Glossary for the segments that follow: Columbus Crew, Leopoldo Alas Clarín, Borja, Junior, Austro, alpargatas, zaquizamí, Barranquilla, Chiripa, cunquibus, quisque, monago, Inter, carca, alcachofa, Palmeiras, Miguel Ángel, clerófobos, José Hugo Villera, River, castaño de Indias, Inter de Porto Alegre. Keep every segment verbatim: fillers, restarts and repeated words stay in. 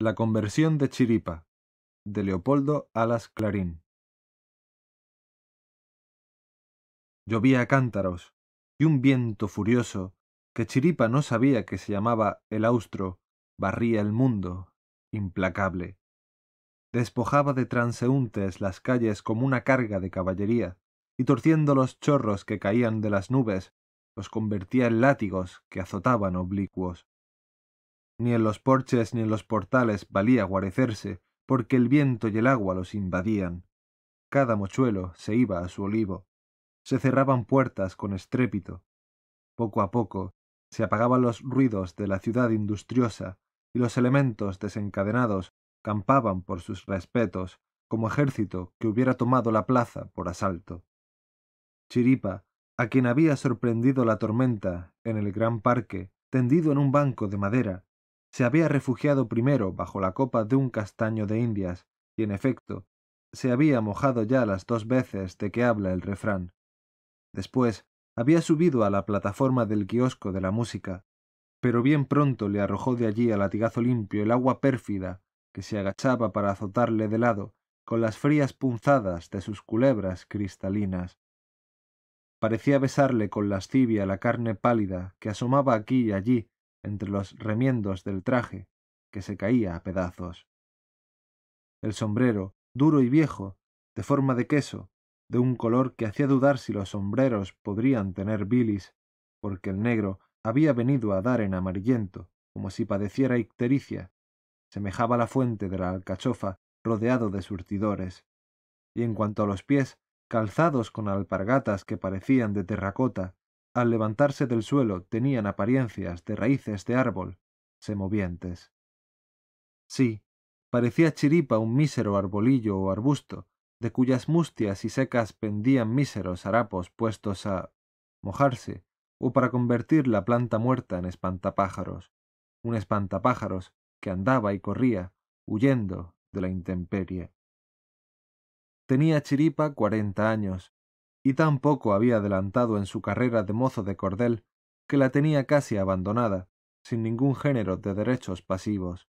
La conversión de Chiripa, de Leopoldo Alas Clarín. Llovía a cántaros, y un viento furioso, que Chiripa no sabía que se llamaba el Austro, barría el mundo, implacable. Despojaba de transeúntes las calles como una carga de caballería, y torciendo los chorros que caían de las nubes, los convertía en látigos que azotaban oblicuos. Ni en los porches ni en los portales valía guarecerse, porque el viento y el agua los invadían. Cada mochuelo se iba a su olivo. Se cerraban puertas con estrépito. Poco a poco se apagaban los ruidos de la ciudad industriosa, y los elementos desencadenados campaban por sus respetos, como ejército que hubiera tomado la plaza por asalto. Chiripa, a quien había sorprendido la tormenta en el gran parque, tendido en un banco de madera, se había refugiado primero bajo la copa de un castaño de Indias, y en efecto, se había mojado ya las dos veces de que habla el refrán. Después, había subido a la plataforma del kiosco de la música, pero bien pronto le arrojó de allí a latigazo limpio el agua pérfida que se agachaba para azotarle de lado con las frías punzadas de sus culebras cristalinas. Parecía besarle con lascivia la carne pálida que asomaba aquí y allí entre los remiendos del traje, que se caía a pedazos. El sombrero, duro y viejo, de forma de queso, de un color que hacía dudar si los sombreros podrían tener bilis, porque el negro había venido a dar en amarillento, como si padeciera ictericia, semejaba la fuente de la alcachofa rodeado de surtidores, y en cuanto a los pies, calzados con alpargatas que parecían de terracota, al levantarse del suelo tenían apariencias de raíces de árbol, semovientes. Sí, parecía Chiripa un mísero arbolillo o arbusto, de cuyas mustias y secas pendían míseros harapos puestos a mojarse o para convertir la planta muerta en espantapájaros, un espantapájaros que andaba y corría, huyendo de la intemperie. Tenía Chiripa cuarenta años, y tan poco había adelantado en su carrera de mozo de cordel que la tenía casi abandonada, sin ningún género de derechos pasivos.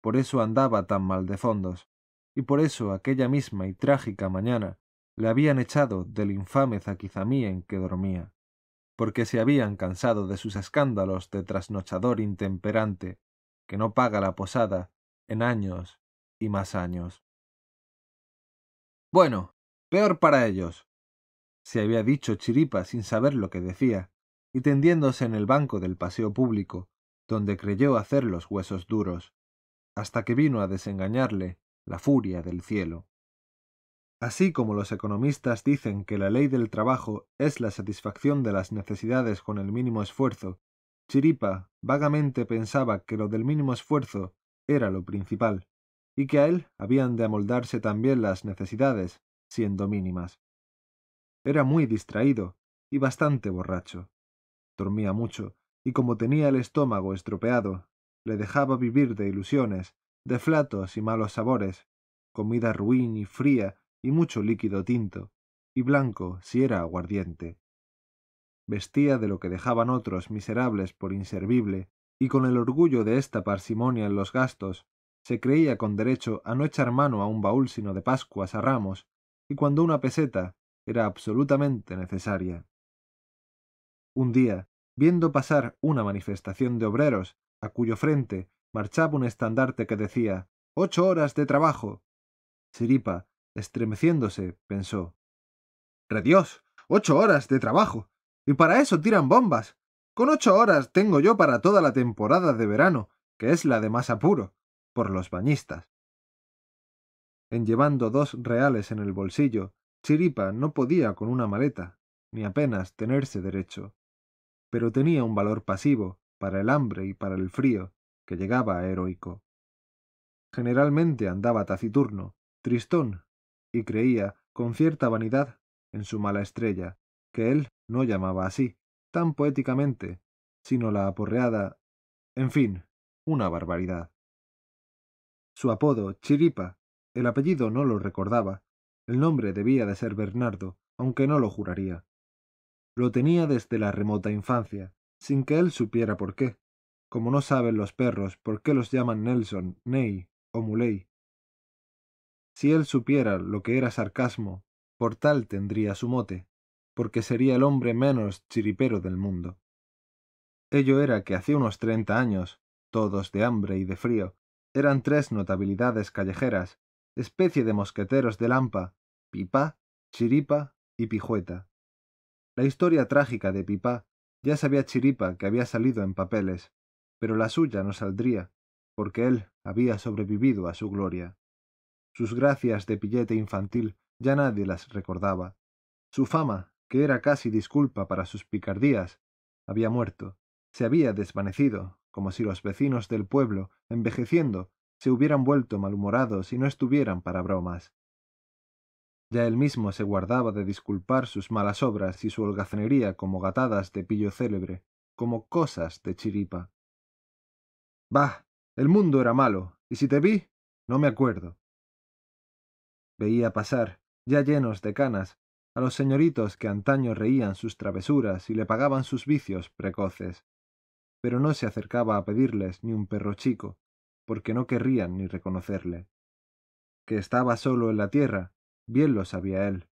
Por eso andaba tan mal de fondos, y por eso aquella misma y trágica mañana le habían echado del infame zaquizamí en que dormía, porque se habían cansado de sus escándalos de trasnochador intemperante que no paga la posada en años y más años. Bueno, peor para ellos, se había dicho Chiripa sin saber lo que decía, y tendiéndose en el banco del paseo público, donde creyó hacer los huesos duros, hasta que vino a desengañarle la furia del cielo. Así como los economistas dicen que la ley del trabajo es la satisfacción de las necesidades con el mínimo esfuerzo, Chiripa vagamente pensaba que lo del mínimo esfuerzo era lo principal, y que a él habían de amoldarse también las necesidades, siendo mínimas. Era muy distraído y bastante borracho. Dormía mucho, y como tenía el estómago estropeado, le dejaba vivir de ilusiones, de flatos y malos sabores, comida ruin y fría y mucho líquido tinto, y blanco si era aguardiente. Vestía de lo que dejaban otros miserables por inservible, y con el orgullo de esta parsimonia en los gastos, se creía con derecho a no echar mano a un baúl sino de Pascuas a Ramos, y cuando una peseta era absolutamente necesaria. Un día, viendo pasar una manifestación de obreros, a cuyo frente marchaba un estandarte que decía «¡Ocho horas de trabajo!», Chiripa, estremeciéndose, pensó «¡Rediós! ¡Ocho horas de trabajo! ¡Y para eso tiran bombas! ¡Con ocho horas tengo yo para toda la temporada de verano, que es la de más apuro, por los bañistas!». En llevando dos reales en el bolsillo, Chiripa no podía con una maleta, ni apenas tenerse derecho, pero tenía un valor pasivo para el hambre y para el frío que llegaba a heroico. Generalmente andaba taciturno, tristón, y creía, con cierta vanidad, en su mala estrella, que él no llamaba así, tan poéticamente, sino la aporreada, en fin, una barbaridad. Su apodo, Chiripa, el apellido no lo recordaba, el nombre debía de ser Bernardo, aunque no lo juraría. Lo tenía desde la remota infancia, sin que él supiera por qué, como no saben los perros por qué los llaman Nelson, Ney o Muley. Si él supiera lo que era sarcasmo, por tal tendría su mote, porque sería el hombre menos chiripero del mundo. Ello era que hacía unos treinta años, todos de hambre y de frío, eran tres notabilidades callejeras, especie de mosqueteros de Lampa, Pipá, Chiripa y Pijueta. La historia trágica de Pipá ya sabía Chiripa que había salido en papeles, pero la suya no saldría, porque él había sobrevivido a su gloria. Sus gracias de pillete infantil ya nadie las recordaba. Su fama, que era casi disculpa para sus picardías, había muerto, se había desvanecido, como si los vecinos del pueblo, envejeciendo, se hubieran vuelto malhumorados y no estuvieran para bromas. Ya él mismo se guardaba de disculpar sus malas obras y su holgazanería como gatadas de pillo célebre, como cosas de Chiripa. «Bah, el mundo era malo, y si te vi, no me acuerdo». Veía pasar, ya llenos de canas, a los señoritos que antaño reían sus travesuras y le pagaban sus vicios precoces, pero no se acercaba a pedirles ni un perro chico, porque no querrían ni reconocerle. Que estaba solo en la tierra, bien lo sabía él.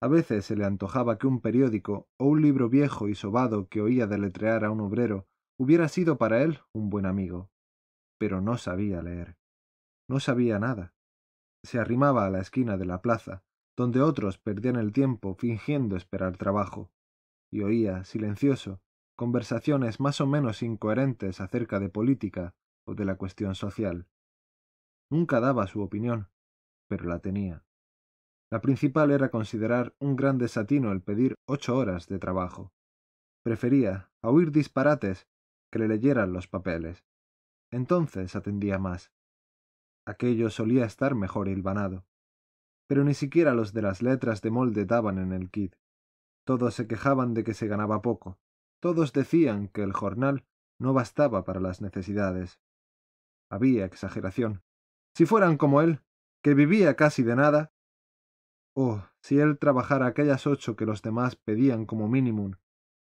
A veces se le antojaba que un periódico o un libro viejo y sobado que oía deletrear a un obrero hubiera sido para él un buen amigo. Pero no sabía leer. No sabía nada. Se arrimaba a la esquina de la plaza, donde otros perdían el tiempo fingiendo esperar trabajo, y oía, silencioso, conversaciones más o menos incoherentes acerca de política o de la cuestión social. Nunca daba su opinión, pero la tenía. La principal era considerar un gran desatino el pedir ocho horas de trabajo. Prefería a oír disparates que le leyeran los papeles. Entonces atendía más. Aquello solía estar mejor hilvanado. Pero ni siquiera los de las letras de molde daban en el quid. Todos se quejaban de que se ganaba poco. Todos decían que el jornal no bastaba para las necesidades. Había exageración. Si fueran como él, que vivía casi de nada. Oh, si él trabajara aquellas ocho que los demás pedían como mínimum.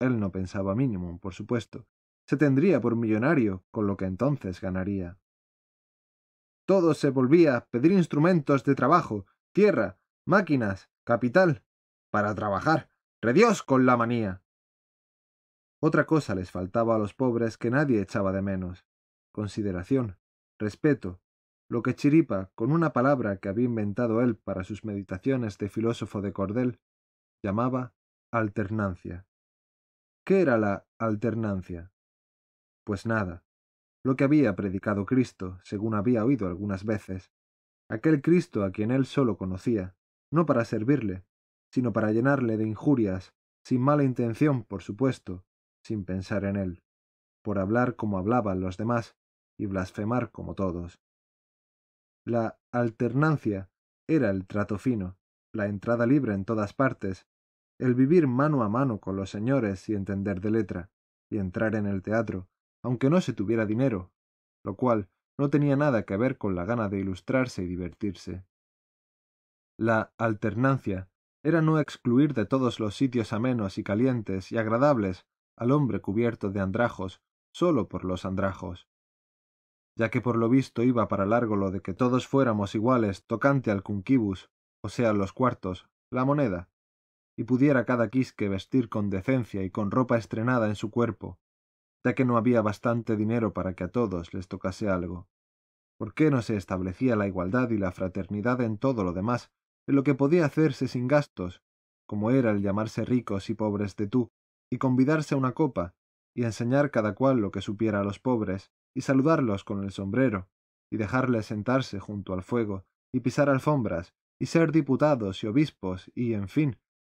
Él no pensaba mínimum, por supuesto. Se tendría por millonario con lo que entonces ganaría. Todo se volvía a pedir instrumentos de trabajo, tierra, máquinas, capital, para trabajar. ¡Rediós con la manía! Otra cosa les faltaba a los pobres que nadie echaba de menos. Consideración, respeto, lo que Chiripa, con una palabra que había inventado él para sus meditaciones de filósofo de cordel, llamaba alternancia. ¿Qué era la alternancia? Pues nada, lo que había predicado Cristo, según había oído algunas veces. Aquel Cristo a quien él solo conocía, no para servirle, sino para llenarle de injurias, sin mala intención, por supuesto, sin pensar en él, por hablar como hablaban los demás y blasfemar como todos. La alternancia era el trato fino, la entrada libre en todas partes, el vivir mano a mano con los señores y entender de letra, y entrar en el teatro, aunque no se tuviera dinero, lo cual no tenía nada que ver con la gana de ilustrarse y divertirse. La alternancia era no excluir de todos los sitios amenos y calientes y agradables al hombre cubierto de andrajos, solo por los andrajos. Ya que por lo visto iba para largo lo de que todos fuéramos iguales tocante al cunquibus, o sea los cuartos, la moneda, y pudiera cada quisque vestir con decencia y con ropa estrenada en su cuerpo, ya que no había bastante dinero para que a todos les tocase algo. ¿Por qué no se establecía la igualdad y la fraternidad en todo lo demás, en lo que podía hacerse sin gastos, como era el llamarse ricos y pobres de tú, y convidarse a una copa, y enseñar cada cual lo que supiera a los pobres, y saludarlos con el sombrero, y dejarles sentarse junto al fuego, y pisar alfombras, y ser diputados y obispos, y, en fin,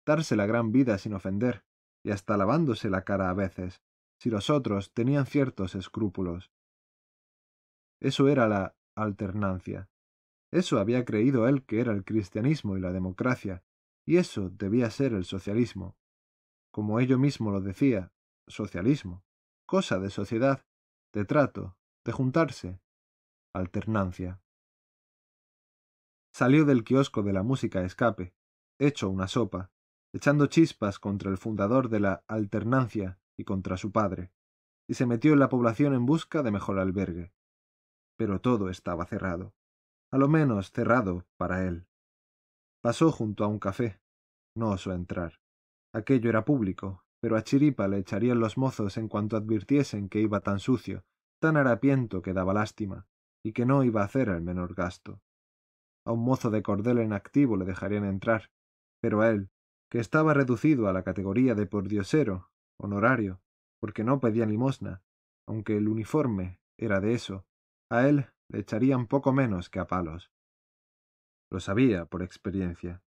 darse la gran vida sin ofender, y hasta lavándose la cara a veces, si los otros tenían ciertos escrúpulos? Eso era la alternancia. Eso había creído él que era el cristianismo y la democracia, y eso debía ser el socialismo. Como ello mismo lo decía, socialismo, cosa de sociedad, de trato, de juntarse, alternancia. Salió del kiosco de la música escape, hecho una sopa, echando chispas contra el fundador de la alternancia y contra su padre, y se metió en la población en busca de mejor albergue. Pero todo estaba cerrado, a lo menos cerrado para él. Pasó junto a un café. No osó entrar. Aquello era público, pero a Chiripa le echarían los mozos en cuanto advirtiesen que iba tan sucio, tan harapiento que daba lástima, y que no iba a hacer el menor gasto. A un mozo de cordel en activo le dejarían entrar, pero a él, que estaba reducido a la categoría de pordiosero, honorario, porque no pedía limosna, aunque el uniforme era de eso, a él le echarían poco menos que a palos. Lo sabía por experiencia.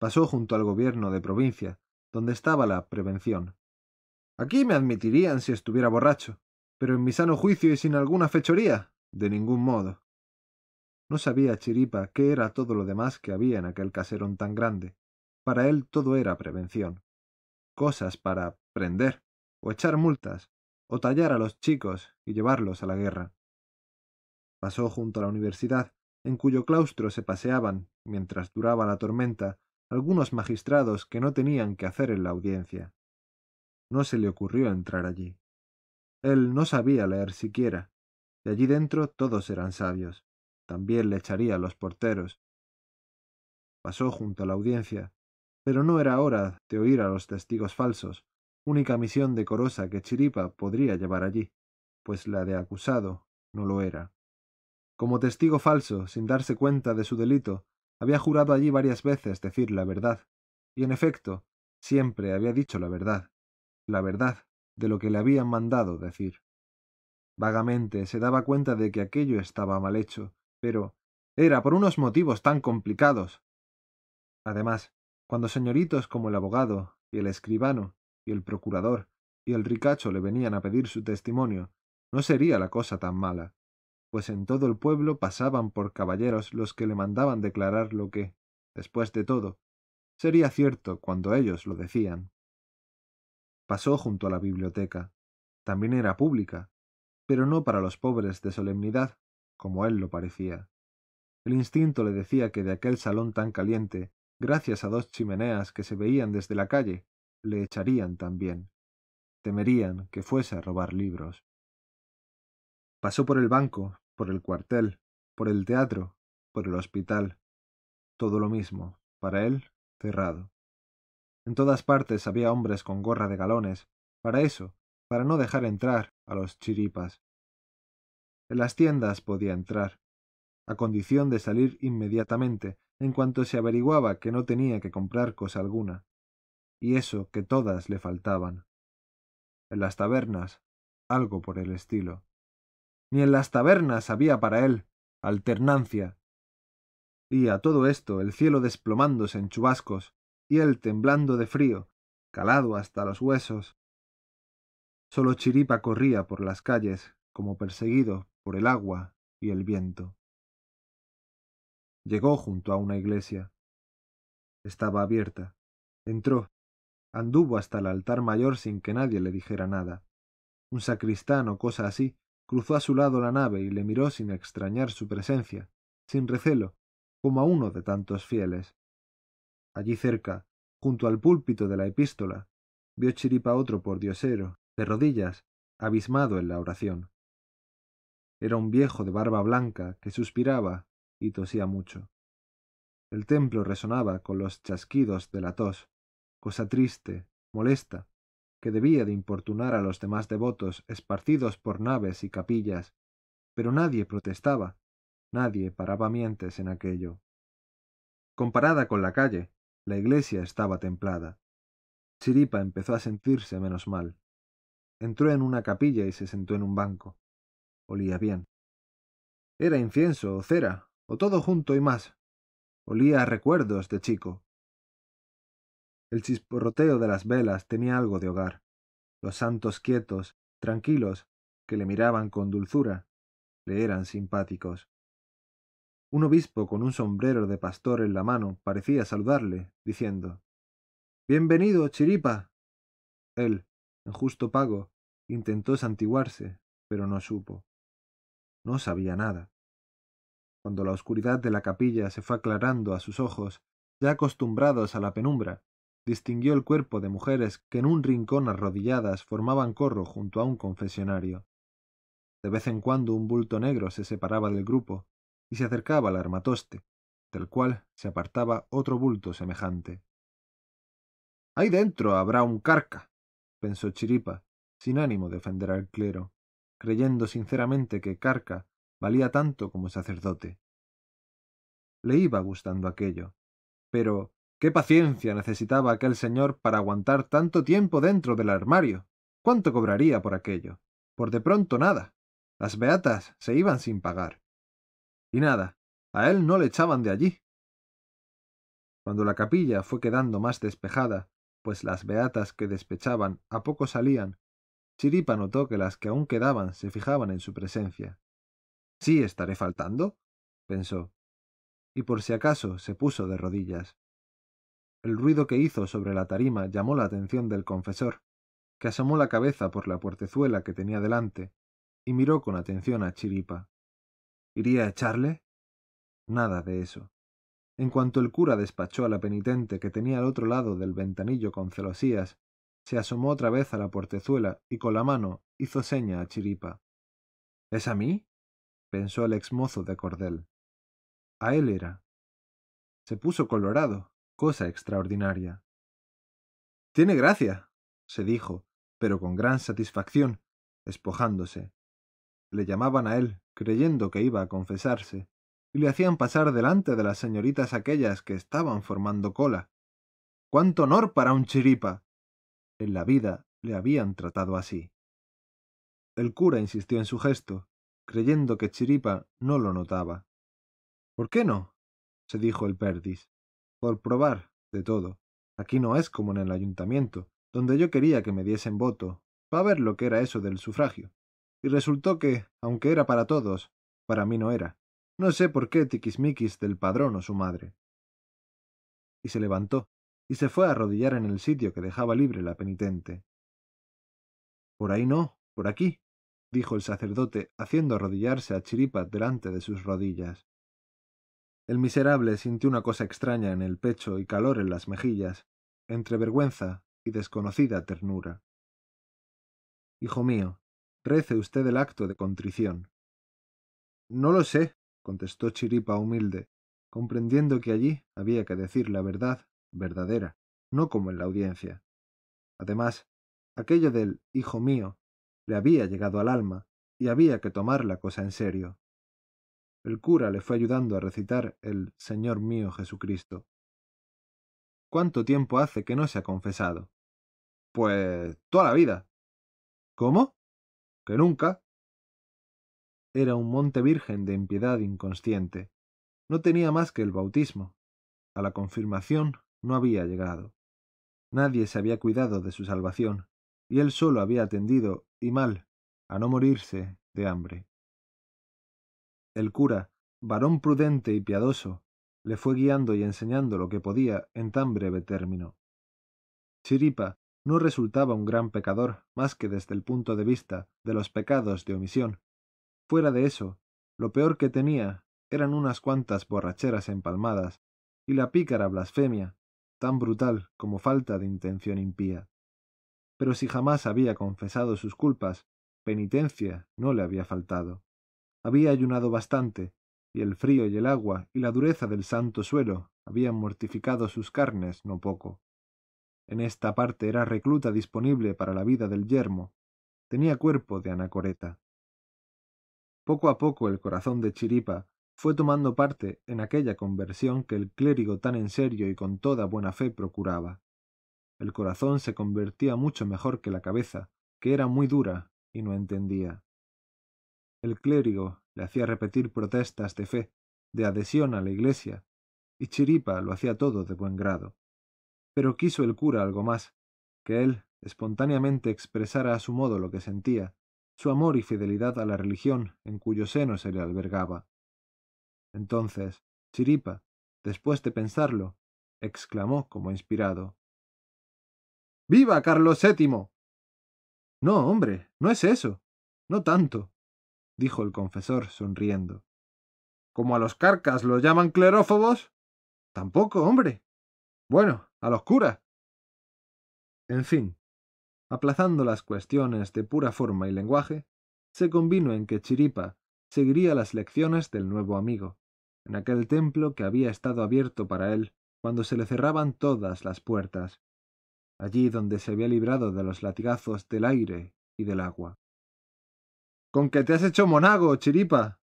Pasó junto al gobierno de provincia, donde estaba la prevención. Aquí me admitirían si estuviera borracho, pero en mi sano juicio y sin alguna fechoría, de ningún modo. No sabía Chiripa qué era todo lo demás que había en aquel caserón tan grande. Para él todo era prevención. Cosas para prender, o echar multas, o tallar a los chicos y llevarlos a la guerra. Pasó junto a la universidad, en cuyo claustro se paseaban, mientras duraba la tormenta, algunos magistrados que no tenían que hacer en la audiencia. No se le ocurrió entrar allí. Él no sabía leer siquiera, y allí dentro todos eran sabios. También le echaría a los porteros. Pasó junto a la audiencia, pero no era hora de oír a los testigos falsos, única misión decorosa que Chiripa podría llevar allí, pues la de acusado no lo era. Como testigo falso, sin darse cuenta de su delito, había jurado allí varias veces decir la verdad, y en efecto, siempre había dicho la verdad, la verdad de lo que le habían mandado decir. Vagamente se daba cuenta de que aquello estaba mal hecho, pero era por unos motivos tan complicados. Además, cuando señoritos como el abogado, y el escribano, y el procurador, y el ricacho le venían a pedir su testimonio, no sería la cosa tan mala, pues en todo el pueblo pasaban por caballeros los que le mandaban declarar lo que, después de todo, sería cierto cuando ellos lo decían. Pasó junto a la biblioteca. También era pública, pero no para los pobres de solemnidad, como él lo parecía. El instinto le decía que de aquel salón tan caliente, gracias a dos chimeneas que se veían desde la calle, le echarían también. Temerían que fuese a robar libros. Pasó por el banco, por el cuartel, por el teatro, por el hospital. Todo lo mismo, para él, cerrado. En todas partes había hombres con gorra de galones, para eso, para no dejar entrar a los chiripas. En las tiendas podía entrar, a condición de salir inmediatamente, en cuanto se averiguaba que no tenía que comprar cosa alguna, y eso que todas le faltaban. En las tabernas, algo por el estilo. Ni en las tabernas había para él alternancia. Y a todo esto el cielo desplomándose en chubascos, y él temblando de frío, calado hasta los huesos. Solo Chiripa corría por las calles, como perseguido por el agua y el viento. Llegó junto a una iglesia. Estaba abierta. Entró. Anduvo hasta el altar mayor sin que nadie le dijera nada. Un sacristán o cosa así cruzó a su lado la nave y le miró sin extrañar su presencia, sin recelo, como a uno de tantos fieles. Allí cerca, junto al púlpito de la epístola, vio Chiripa otro pordiosero, de rodillas, abismado en la oración. Era un viejo de barba blanca que suspiraba y tosía mucho. El templo resonaba con los chasquidos de la tos, cosa triste, molesta, que debía de importunar a los demás devotos esparcidos por naves y capillas, pero nadie protestaba, nadie paraba mientes en aquello. Comparada con la calle, la iglesia estaba templada. Chiripa empezó a sentirse menos mal. Entró en una capilla y se sentó en un banco. Olía bien. Era incienso o cera, o todo junto y más. Olía a recuerdos de chico. El chisporroteo de las velas tenía algo de hogar. Los santos quietos, tranquilos, que le miraban con dulzura, le eran simpáticos. Un obispo con un sombrero de pastor en la mano parecía saludarle, diciendo: «¡Bienvenido, Chiripa!». Él, en justo pago, intentó santiguarse, pero no supo. No sabía nada. Cuando la oscuridad de la capilla se fue aclarando a sus ojos, ya acostumbrados a la penumbra, distinguió el cuerpo de mujeres que en un rincón arrodilladas formaban corro junto a un confesionario. De vez en cuando un bulto negro se separaba del grupo y se acercaba al armatoste, del cual se apartaba otro bulto semejante. —Ahí dentro habrá un carca —pensó Chiripa, sin ánimo de ofender al clero, creyendo sinceramente que carca valía tanto como sacerdote. Le iba gustando aquello, pero ¿qué paciencia necesitaba aquel señor para aguantar tanto tiempo dentro del armario? ¿Cuánto cobraría por aquello? Por de pronto nada. Las beatas se iban sin pagar. Y nada, a él no le echaban de allí. Cuando la capilla fue quedando más despejada, pues las beatas que despechaban a poco salían, Chiripa notó que las que aún quedaban se fijaban en su presencia. —¿Sí estaré faltando? —pensó, y por si acaso se puso de rodillas. El ruido que hizo sobre la tarima llamó la atención del confesor, que asomó la cabeza por la puertezuela que tenía delante y miró con atención a Chiripa. —¿Iría a echarle? Nada de eso. En cuanto el cura despachó a la penitente que tenía al otro lado del ventanillo con celosías, se asomó otra vez a la portezuela y con la mano hizo seña a Chiripa. —¿Es a mí? —pensó el exmozo de cordel. A él era. Se puso colorado, cosa extraordinaria. —Tiene gracia —se dijo, pero con gran satisfacción, despojándose. Le llamaban a él, creyendo que iba a confesarse, y le hacían pasar delante de las señoritas aquellas que estaban formando cola. —¡Cuánto honor para un Chiripa! En la vida le habían tratado así. El cura insistió en su gesto, creyendo que Chiripa no lo notaba. —¿Por qué no? —se dijo el perdiz—. Por probar, de todo. Aquí no es como en el ayuntamiento, donde yo quería que me diesen voto, para ver lo que era eso del sufragio. Y resultó que, aunque era para todos, para mí no era. No sé por qué tiquismiquis del padrón o su madre. Y se levantó y se fue a arrodillar en el sitio que dejaba libre la penitente. —Por ahí no, por aquí —dijo el sacerdote, haciendo arrodillarse a Chiripa delante de sus rodillas. El miserable sintió una cosa extraña en el pecho y calor en las mejillas, entre vergüenza y desconocida ternura. —Hijo mío, rece usted el acto de contrición. —No lo sé —contestó Chiripa humilde, comprendiendo que allí había que decir la verdad verdadera, no como en la audiencia. Además, aquello del hijo mío le había llegado al alma y había que tomar la cosa en serio. El cura le fue ayudando a recitar el Señor mío Jesucristo. —¿Cuánto tiempo hace que no se ha confesado? —Pues toda la vida. —¿Cómo? —Que nunca. Era un monte virgen de impiedad inconsciente. No tenía más que el bautismo. A la confirmación no había llegado. Nadie se había cuidado de su salvación, y él solo había atendido, y mal, a no morirse de hambre. El cura, varón prudente y piadoso, le fue guiando y enseñando lo que podía en tan breve término. Chiripa no resultaba un gran pecador más que desde el punto de vista de los pecados de omisión. Fuera de eso, lo peor que tenía eran unas cuantas borracheras empalmadas y la pícara blasfemia, tan brutal como falta de intención impía. Pero si jamás había confesado sus culpas, penitencia no le había faltado. Había ayunado bastante, y el frío y el agua y la dureza del santo suelo habían mortificado sus carnes no poco. En esta parte era recluta disponible para la vida del yermo. Tenía cuerpo de anacoreta. Poco a poco el corazón de Chiripa fue tomando parte en aquella conversión que el clérigo tan en serio y con toda buena fe procuraba. El corazón se convertía mucho mejor que la cabeza, que era muy dura y no entendía. El clérigo le hacía repetir protestas de fe, de adhesión a la iglesia, y Chiripa lo hacía todo de buen grado. Pero quiso el cura algo más, que él espontáneamente expresara a su modo lo que sentía, su amor y fidelidad a la religión en cuyo seno se le albergaba. Entonces, Chiripa, después de pensarlo, exclamó como inspirado: —¡Viva Carlos séptimo! —No, hombre, no es eso. No tanto —dijo el confesor sonriendo—. ¿Como a los carcas los llaman clerófobos? —Tampoco, hombre. —Bueno, a los curas. En fin, aplazando las cuestiones de pura forma y lenguaje, se convino en que Chiripa seguiría las lecciones del nuevo amigo, en aquel templo que había estado abierto para él cuando se le cerraban todas las puertas, allí donde se había librado de los latigazos del aire y del agua. —¡Con que te has hecho monago, Chiripa!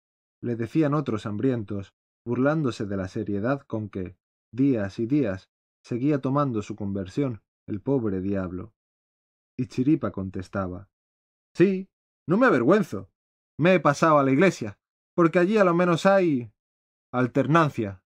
—le decían otros hambrientos, burlándose de la seriedad con que, días y días, seguía tomando su conversión el pobre diablo. Y Chiripa contestaba: —Sí, no me avergüenzo. Me he pasado a la iglesia, porque allí a lo menos hay... alternancia.